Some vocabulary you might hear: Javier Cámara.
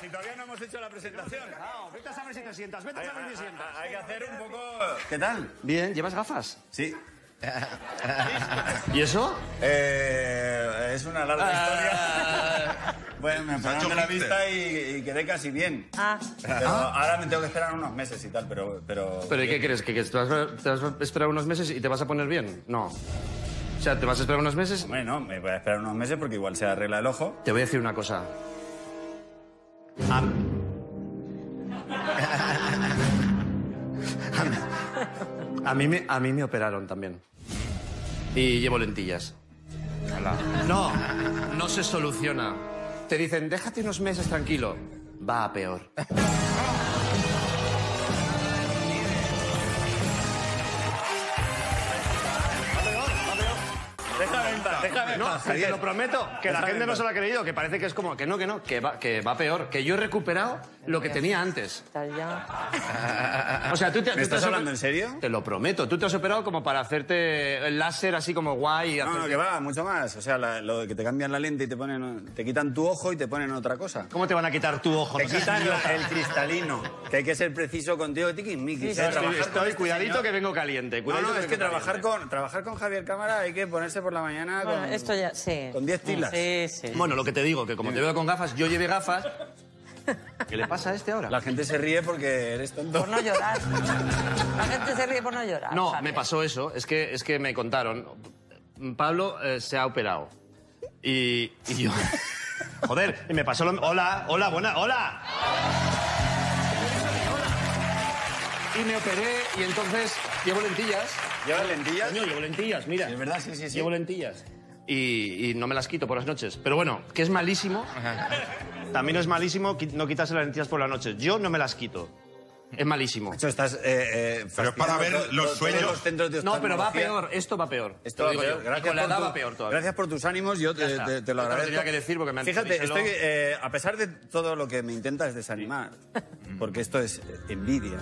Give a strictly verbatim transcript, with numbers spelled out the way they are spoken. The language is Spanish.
Si todavía no hemos hecho la presentación. No, vete a saber si te sientas, vete a saber si te sientas. Hay, hay, hay que hacer un poco... ¿Qué tal? Bien, ¿llevas gafas? Sí. ¿Y eso? Eh, es una larga historia. Bueno, me pararon de la vista y, y quedé casi bien. Ah. Pero ah. ahora me tengo que esperar unos meses y tal, pero... ¿Pero, ¿Pero y qué crees? ¿Que, que te, vas a, te vas a esperar unos meses y te vas a poner bien? No. O sea, ¿te vas a esperar unos meses? Hombre, no, me voy a esperar unos meses porque igual se arregla el ojo. Te voy a decir una cosa. A... A mí, me, a mí me operaron también. Y llevo lentillas. Hola. No, no se soluciona. Te dicen, déjate unos meses tranquilo. Va a peor. Déjame en paz, déjame en paz. Te lo prometo, que la gente no se lo ha creído, que parece que es como, que no, que no, que va, que va peor, que yo he recuperado lo que tenía antes. O sea, ¿tú te, ¿Me tú estás te hablando en serio? Te lo prometo, tú te has operado como para hacerte el láser así como guay. Y no, hacerte... no, que va, mucho más. O sea, la, lo de que te cambian la lente y te ponen, te quitan tu ojo y te ponen otra cosa. ¿Cómo te van a quitar tu ojo? Te no quitan el cristalino, que hay que ser preciso contigo, tiquismiquis. Sí, sí, sí, estoy, cuidadito este que vengo caliente. Cuidadito no, no, es que, que trabajar con, trabajar con Javier Cámara hay que ponerse por la mañana bueno, con, esto ya, sí. con diez tilas. Sí, sí. Bueno, lo que te digo, que como te veo con gafas, yo llevé gafas. ¿Qué le pasa a este ahora? La gente se ríe porque eres tonto. Por no llorar. La gente se ríe por no llorar. No, ¿sabes? Me pasó eso. Es que, es que me contaron. Pablo eh, se ha operado. Y, y yo... Joder, y me pasó lo... Hola, hola, buena, hola. Y me operé y entonces llevo lentillas. ¿Llevas lentillas? No, llevo lentillas, mira. Sí, es verdad, sí, sí, sí. Llevo lentillas. Y, y no me las quito por las noches. Pero bueno, que es malísimo. Ajá. También es malísimo no quitarse las lentillas por las noches. Yo no me las quito. Es malísimo. Esto estás... Eh, eh, pero para ver los, los sueños... Los centros de no, pero va peor. Esto va peor. Esto va peor. Gracias con la edad va peor todavía. Gracias por tus ánimos. Yo te, te, te lo agradezco. Tenía que decir porque me han Fíjate, díselo... estoy, eh, a pesar de todo lo que me intentas desanimar, porque esto es envidia...